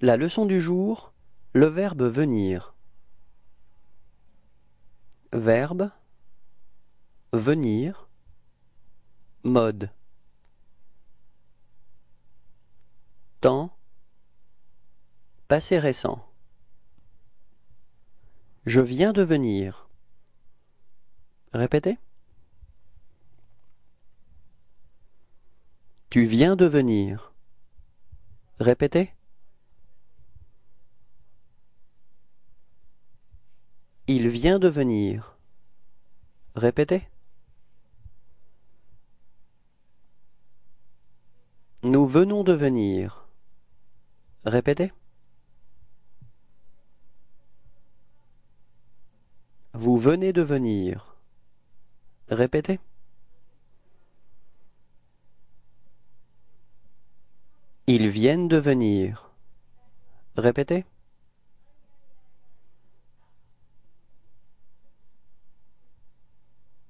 La leçon du jour, le verbe venir. Verbe, venir, mode. Temps, passé récent. Je viens de venir. Répétez. Tu viens de venir. Répétez. Il vient de venir. Répétez. Nous venons de venir. Répétez. Vous venez de venir. Répétez. Ils viennent de venir. Répétez.